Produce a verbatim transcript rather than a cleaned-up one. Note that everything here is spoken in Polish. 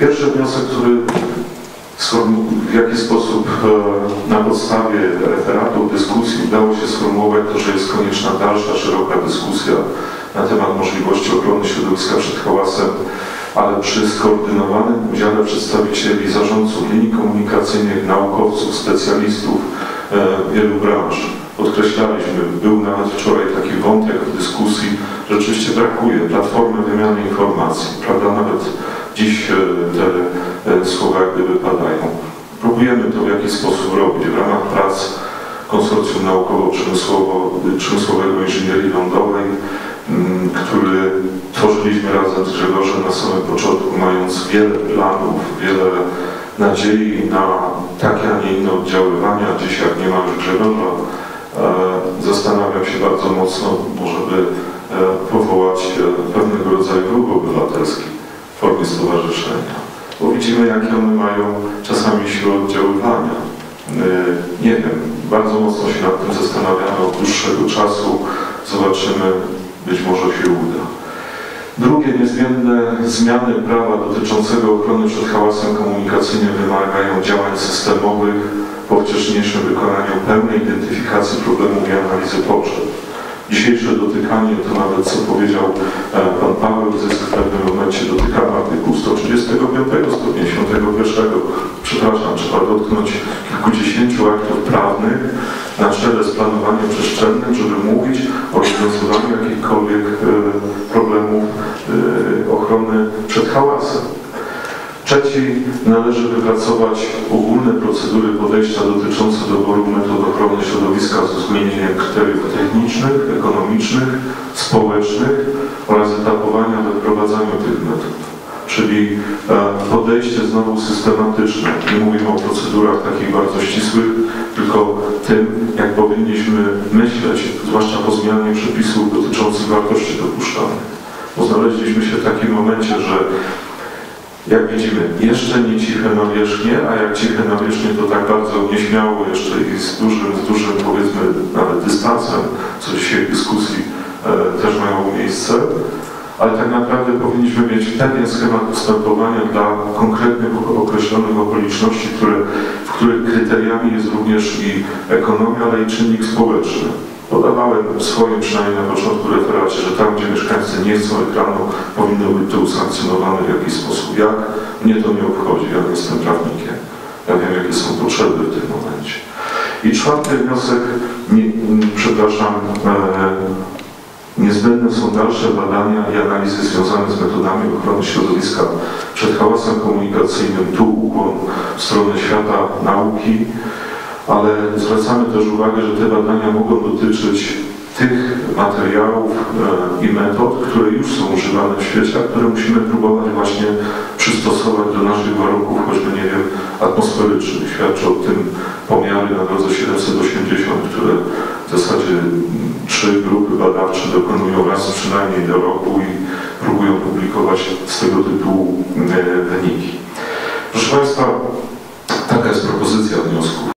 Pierwszy wniosek, który w jaki sposób na podstawie referatu dyskusji udało się sformułować to, że jest konieczna dalsza, szeroka dyskusja na temat możliwości ochrony środowiska przed hałasem, ale przy skoordynowanym udziale przedstawicieli zarządców linii komunikacyjnych, naukowców, specjalistów wielu branż. Podkreślaliśmy, był nawet wczoraj taki wątek w dyskusji, że rzeczywiście brakuje platformy wymiany informacji, prawda, nawet dziś te słowa jak gdyby padają. Próbujemy to w jakiś sposób robić w ramach prac konsorcjum naukowo-przemysłowego inżynierii lądowej, który tworzyliśmy razem z Grzegorzem na samym początku, mając wiele planów, wiele nadziei na takie, a nie inne oddziaływania. Dziś jak nie ma już Grzegorza, zastanawiam się bardzo mocno, może by powołać pewnego rodzaju ruch obywatelski w formie stowarzyszenia, bo widzimy, jakie one mają czasami siłę oddziaływania. Nie wiem, bardzo mocno się nad tym zastanawiamy od dłuższego czasu, zobaczymy, być może się uda. Drugie, niezbędne zmiany prawa dotyczącego ochrony przed hałasem komunikacyjnym wymagają działań systemowych po wcześniejszym wykonaniu pełnej identyfikacji problemów i analizy potrzeb. Dzisiejsze dotykanie, to nawet co powiedział pan Paweł Zysk, w pewnym momencie dotykamy artykułu sto trzydziestego piątego, sto pięćdziesiątego pierwszego, przepraszam, trzeba dotknąć kilkudziesięciu aktów prawnych na czele z planowaniem przestrzennym, żeby mówić o rozwiązywaniu jakichkolwiek problemów ochrony przed hałasem. Trzeci, należy wypracować ogólne procedury podejścia dotyczące doboru metod ochrony środowiska z uwzględnieniem kryteriów technicznych, ekonomicznych, społecznych oraz etapowania we wprowadzaniu tych metod. Czyli podejście znowu systematyczne. Nie mówimy o procedurach takich bardzo ścisłych, tylko tym, jak powinniśmy myśleć, zwłaszcza po zmianie przepisów dotyczących wartości dopuszczalnych. Bo znaleźliśmy się w takim momencie, że jak widzimy, jeszcze nie ciche nawierzchnie, a jak ciche nawierzchnie, to tak bardzo nieśmiało jeszcze i z dużym, z dużym powiedzmy nawet dystansem, co dzisiaj w dyskusji e, też miało miejsce, ale tak naprawdę powinniśmy mieć pewien schemat postępowania dla konkretnych, określonych okoliczności, które, w których kryteriami jest również i ekonomia, ale i czynnik społeczny. Podawałem w swoim, przynajmniej na początku referacie, że tam, gdzie mieszkańcy nie chcą ekranu, powinno być to usankcjonowane w jakiś sposób. Jak? Mnie to nie obchodzi, ja jestem prawnikiem. Ja wiem, jakie są potrzeby w tym momencie. I czwarty wniosek, nie, przepraszam, e, niezbędne są dalsze badania i analizy związane z metodami ochrony środowiska przed hałasem komunikacyjnym. Tu ukłon w stronę świata nauki. Ale zwracamy też uwagę, że te badania mogą dotyczyć tych materiałów i metod, które już są używane w świecie, a które musimy próbować właśnie przystosować do naszych warunków, choćby, nie wiem, atmosferycznych. Świadczy o tym pomiary na drodze siedemset osiemdziesiąt, które w zasadzie trzy grupy badawcze dokonują raz przynajmniej do roku i próbują publikować z tego tytułu wyniki. Proszę Państwa, taka jest propozycja wniosków.